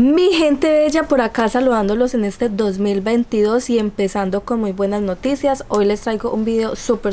Mi gente bella, por acá saludándolos en este 2022 y empezando con muy buenas noticias. Hoy les traigo un video súper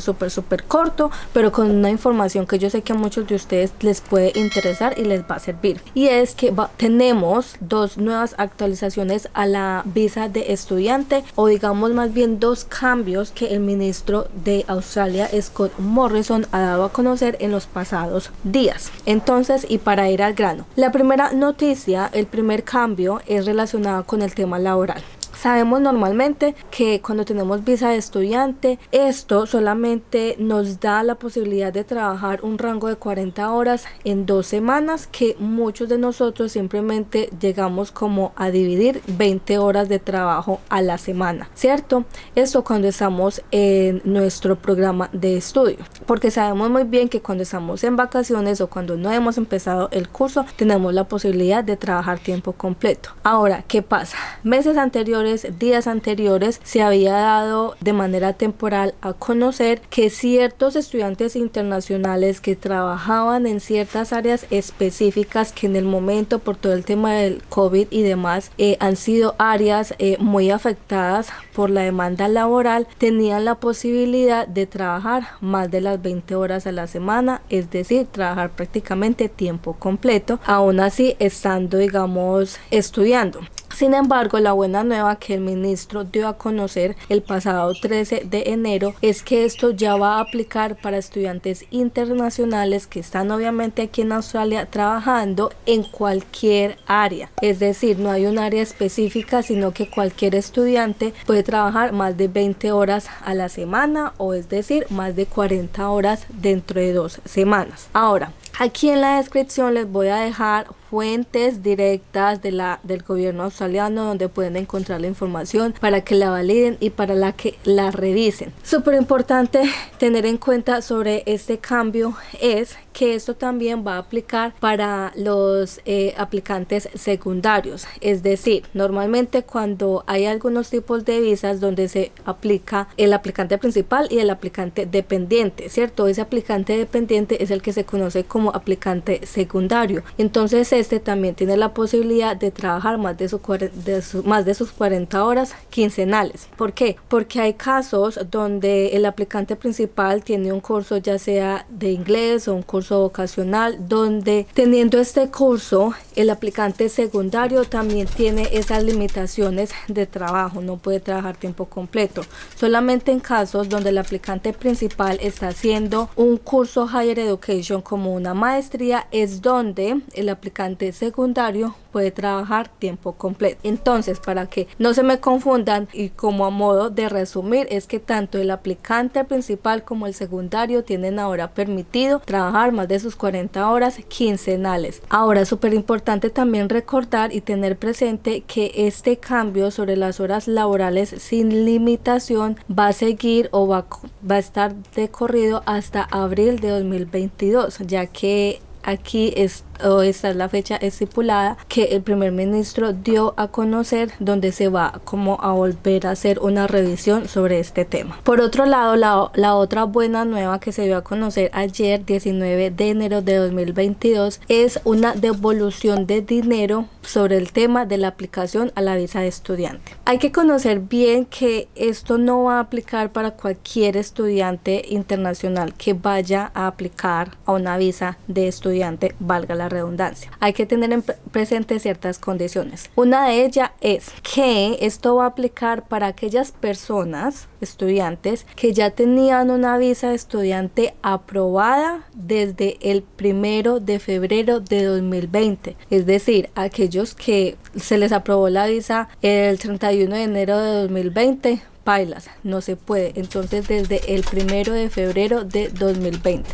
corto, pero con una información que yo sé que a muchos de ustedes les puede interesar y les va a servir. Y es que tenemos dos nuevas actualizaciones a la visa de estudiante, o digamos más bien dos cambios que el ministro de Australia, Scott Morrison, ha dado a conocer en los pasados días. Entonces, y para ir al grano, la primera noticia, el primer cambio es relacionado con el tema laboral. Sabemos normalmente que cuando tenemos visa de estudiante, esto solamente nos da la posibilidad de trabajar un rango de 40 horas en 2 semanas, que muchos de nosotros simplemente llegamos como a dividir 20 horas de trabajo a la semana, ¿cierto? Esto cuando estamos en nuestro programa de estudio, porque sabemos muy bien que cuando estamos en vacaciones o cuando no hemos empezado el curso, tenemos la posibilidad de trabajar tiempo completo. Ahora, ¿qué pasa? Meses anteriores, días anteriores, se había dado de manera temporal a conocer que ciertos estudiantes internacionales que trabajaban en ciertas áreas específicas, que en el momento por todo el tema del COVID y demás han sido áreas muy afectadas por la demanda laboral, tenían la posibilidad de trabajar más de las 20 horas a la semana, es decir, trabajar prácticamente tiempo completo, aún así estando, digamos, estudiando. Sin embargo, la buena nueva que el ministro dio a conocer el pasado 13 de enero es que esto ya va a aplicar para estudiantes internacionales que están obviamente aquí en Australia trabajando en cualquier área. Es decir, no hay un área específica, sino que cualquier estudiante puede trabajar más de 20 horas a la semana, o es decir, más de 40 horas dentro de 2 semanas. Ahora, aquí en la descripción les voy a dejar fuentes directas del gobierno australiano donde pueden encontrar la información para que la validen y para la que la revisen. Súper importante tener en cuenta sobre este cambio es que esto también va a aplicar para los aplicantes secundarios, es decir, normalmente cuando hay algunos tipos de visas donde se aplica el aplicante principal y el aplicante dependiente, ¿cierto? Ese aplicante dependiente es el que se conoce como aplicante secundario. Entonces, este también tiene la posibilidad de trabajar más de sus 40 horas quincenales. ¿Por qué? Porque hay casos donde el aplicante principal tiene un curso ya sea de inglés o un curso vocacional, donde teniendo este curso, el aplicante secundario también tiene esas limitaciones de trabajo, no puede trabajar tiempo completo. Solamente en casos donde el aplicante principal está haciendo un curso higher education como una maestría, es donde el aplicante secundario puede trabajar tiempo completo. Entonces, para que no se me confundan y como a modo de resumir, es que tanto el aplicante principal como el secundario tienen ahora permitido trabajar más de sus 40 horas quincenales. Ahora, súper importante también recordar y tener presente que este cambio sobre las horas laborales sin limitación va a seguir o va a estar de corrido hasta abril de 2022, ya que aquí esta es la fecha estipulada que el primer ministro dio a conocer, donde se va como a volver a hacer una revisión sobre este tema. Por otro lado, la otra buena nueva que se dio a conocer ayer, 19 de enero de 2022, es una devolución de dinero sobre el tema de la aplicación a la visa de estudiante. Hay que conocer bien que esto no va a aplicar para cualquier estudiante internacional que vaya a aplicar a una visa de estudiante, valga la redundancia. Hay que tener en presente ciertas condiciones. Una de ellas es que esto va a aplicar para aquellas personas, estudiantes, que ya tenían una visa de estudiante aprobada desde el 1 de febrero de 2020, es decir, aquellos que se les aprobó la visa el 31 de enero de 2020, pailas, no se puede. Entonces, desde el 1 de febrero de 2020.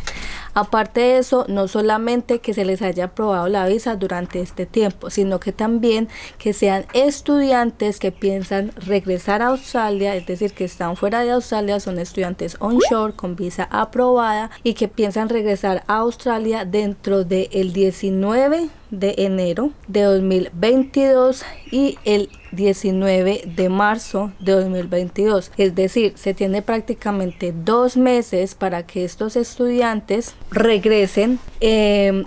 Aparte de eso, no solamente que se les haya aprobado la visa durante este tiempo, sino que también que sean estudiantes que piensan regresar a Australia, es decir, que están fuera de Australia, son estudiantes onshore con visa aprobada y que piensan regresar a Australia dentro del 19 de enero de 2022 y el 19 de marzo de 2022, es decir, se tiene prácticamente 2 meses para que estos estudiantes regresen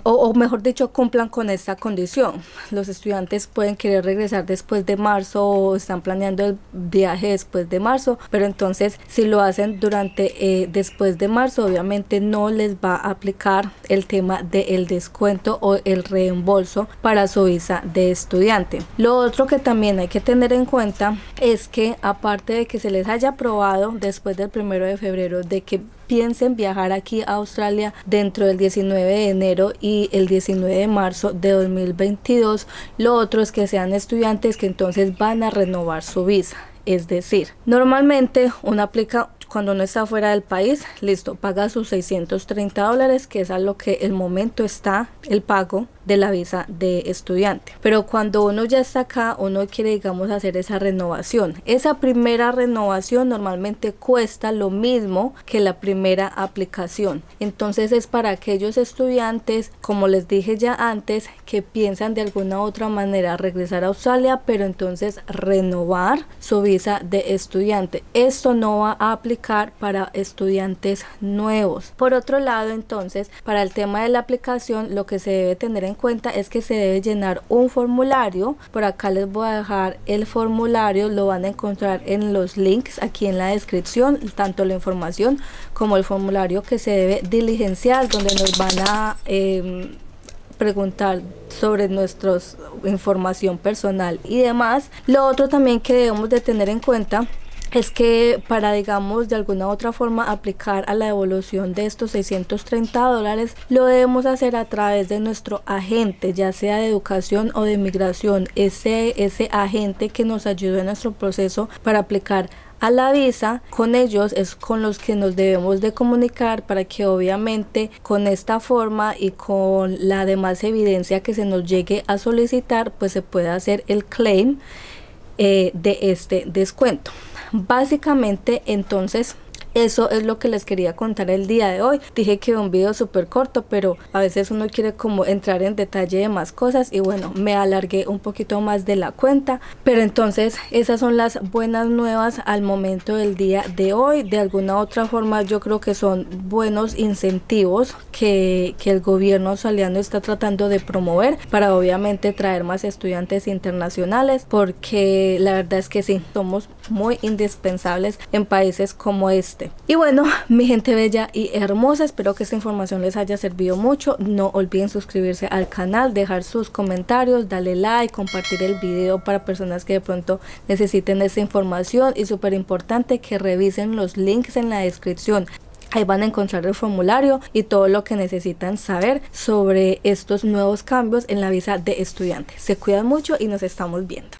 o mejor dicho cumplan con esta condición. Los estudiantes pueden querer regresar después de marzo o están planeando el viaje después de marzo, pero entonces si lo hacen durante después de marzo, obviamente no les va a aplicar el tema del descuento o el reembolso para su visa de estudiante. Lo otro que también hay que tener en cuenta es que aparte de que se les haya aprobado después del 1 de febrero de que piensen viajar aquí a Australia dentro del 19 de enero y el 19 de marzo de 2022, lo otro es que sean estudiantes que entonces van a renovar su visa. Es decir, normalmente uno aplica cuando no está fuera del país, listo, paga sus $630, que es a lo que el momento está el pago de la visa de estudiante. Pero cuando uno ya está acá, uno quiere, digamos, hacer esa renovación. Esa primera renovación normalmente cuesta lo mismo que la primera aplicación. Entonces es para aquellos estudiantes, como les dije ya antes, que piensan de alguna u otra manera regresar a Australia, pero entonces renovar su visa de estudiante. Esto no va a aplicar para estudiantes nuevos. Por otro lado, entonces, para el tema de la aplicación, lo que se debe tener en cuenta es que se debe llenar un formulario. Por acá les voy a dejar el formulario, lo van a encontrar en los links aquí en la descripción, tanto la información como el formulario que se debe diligenciar, donde nos van a preguntar sobre nuestra información personal y demás. Lo otro también que debemos de tener en cuenta es que para, digamos, de alguna u otra forma aplicar a la devolución de estos $630, lo debemos hacer a través de nuestro agente, ya sea de educación o de migración, ese agente que nos ayuda en nuestro proceso para aplicar a la visa. Con ellos es con los que nos debemos de comunicar para que obviamente con esta forma y con la demás evidencia que se nos llegue a solicitar, pues se pueda hacer el claim de este descuento. Básicamente, entonces, eso es lo que les quería contar el día de hoy. Dije que un video súper corto, pero a veces uno quiere como entrar en detalle de más cosas y bueno, me alargué un poquito más de la cuenta. Pero entonces esas son las buenas nuevas al momento del día de hoy. De alguna u otra forma yo creo que son buenos incentivos que el gobierno australiano está tratando de promover para obviamente traer más estudiantes internacionales, porque la verdad es que sí, somos muy indispensables en países como este. Y bueno, mi gente bella y hermosa, espero que esta información les haya servido mucho. No olviden suscribirse al canal, dejar sus comentarios, darle like, compartir el video para personas que de pronto necesiten esta información. Y súper importante que revisen los links en la descripción. Ahí van a encontrar el formulario y todo lo que necesitan saber sobre estos nuevos cambios en la visa de estudiante. Se cuidan mucho y nos estamos viendo.